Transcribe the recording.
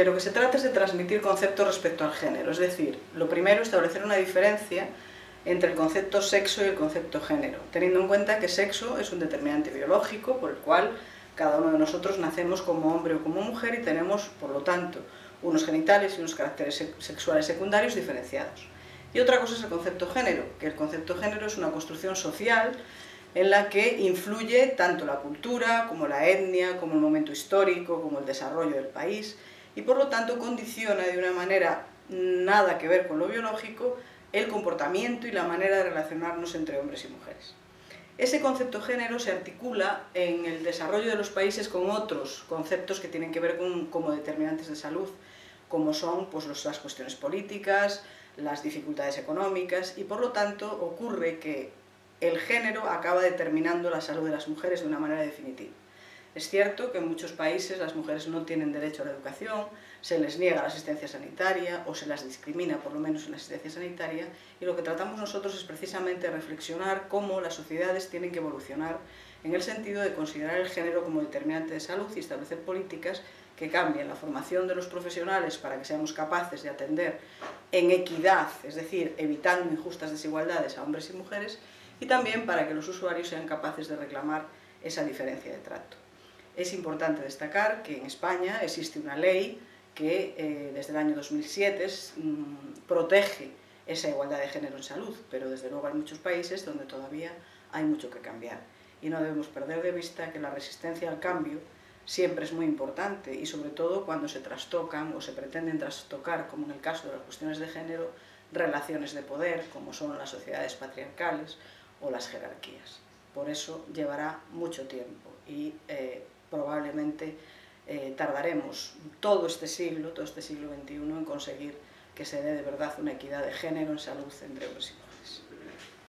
de lo que se trata es de transmitir conceptos respecto al género, es decir, lo primero, establecer una diferencia entre el concepto sexo y el concepto género, teniendo en cuenta que sexo es un determinante biológico por el cual cada uno de nosotros nacemos como hombre o como mujer y tenemos, por lo tanto, unos genitales y unos caracteres sexuales secundarios diferenciados. Y otra cosa es el concepto género, que el concepto género es una construcción social en la que influye tanto la cultura, como la etnia, como el momento histórico, como el desarrollo del país, y por lo tanto condiciona de una manera nada que ver con lo biológico el comportamiento y la manera de relacionarnos entre hombres y mujeres. Ese concepto género se articula en el desarrollo de los países con otros conceptos que tienen que ver con como determinantes de salud, como son pues, las cuestiones políticas, las dificultades económicas, y por lo tanto ocurre que el género acaba determinando la salud de las mujeres de una manera definitiva. Es cierto que en muchos países las mujeres no tienen derecho a la educación, se les niega la asistencia sanitaria o se las discrimina, por lo menos en la asistencia sanitaria, y lo que tratamos nosotros es precisamente reflexionar cómo las sociedades tienen que evolucionar en el sentido de considerar el género como determinante de salud y establecer políticas que cambien la formación de los profesionales para que seamos capaces de atender en equidad, es decir, evitando injustas desigualdades a hombres y mujeres, y también para que los usuarios sean capaces de reclamar esa diferencia de trato. Es importante destacar que en España existe una ley que desde el año 2007 protege esa igualdad de género en salud, pero desde luego hay muchos países donde todavía hay mucho que cambiar. Y no debemos perder de vista que la resistencia al cambio siempre es muy importante y sobre todo cuando se trastocan o se pretenden trastocar, como en el caso de las cuestiones de género, relaciones de poder, como son las sociedades patriarcales o las jerarquías. Por eso llevará mucho tiempo y probablemente tardaremos todo este siglo XXI en conseguir que se dé de verdad una equidad de género en salud entre hombres y mujeres.